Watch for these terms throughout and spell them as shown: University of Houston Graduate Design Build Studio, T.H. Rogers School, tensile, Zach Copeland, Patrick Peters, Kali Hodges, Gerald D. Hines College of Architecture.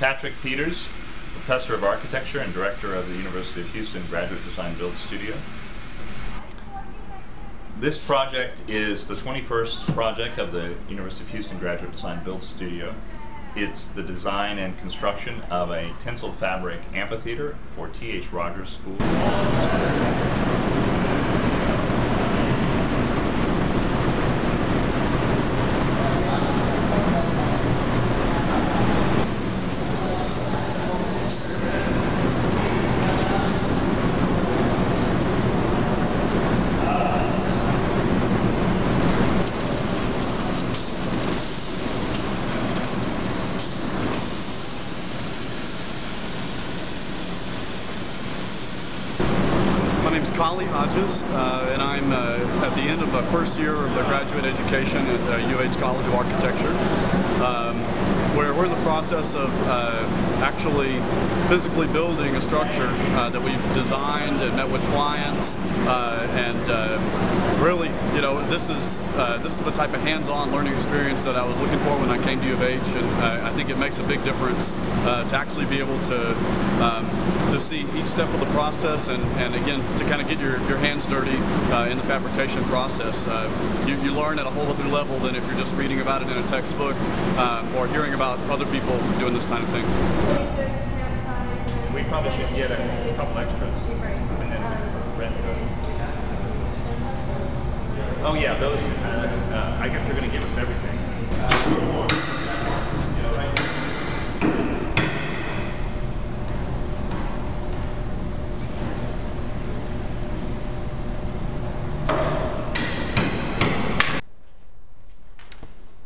Patrick Peters, Professor of Architecture and Director of the University of Houston Graduate Design Build Studio. This project is the 21st project of the University of Houston Graduate Design Build Studio. It's the design and construction of a tensile fabric amphitheater for T.H. Rogers School. My name's Kali Hodges, and I'm at the end of my first year of graduate education at UH College of Architecture, where we're in the process of actually physically building a structure that we've designed and met with clients, really, you know, this is the type of hands-on learning experience that I was looking for when I came to U of H, and I think it makes a big difference to actually be able to see each step of the process, and again, to kind of get your hands dirty in the fabrication process. You learn at a whole other level than if you're just reading about it in a textbook or hearing about other people doing this kind of thing. We probably should get a couple extras. And then oh yeah, those, I guess they're going to give us everything.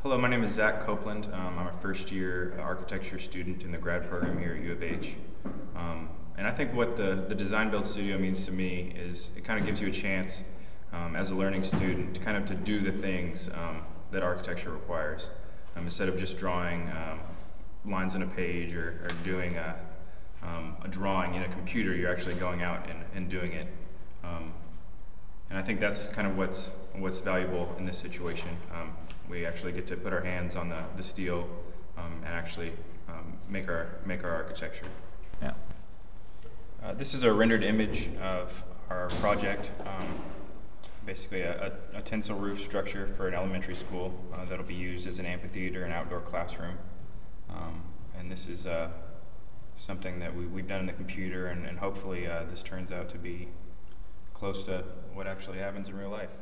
Hello, my name is Zach Copeland. I'm a first year architecture student in the grad program here at U of H. And I think what the Design Build Studio means to me is it kind of gives you a chance as a learning student, kind of to do the things that architecture requires, instead of just drawing lines in a page or doing a drawing in a computer. You're actually going out and doing it, and I think that's kind of what's valuable in this situation. We actually get to put our hands on the steel and actually make our architecture. Yeah. This is a rendered image of our project. Basically a tensile roof structure for an elementary school that'll be used as an amphitheater and outdoor classroom. And this is something that we've done in the computer, and hopefully this turns out to be close to what actually happens in real life.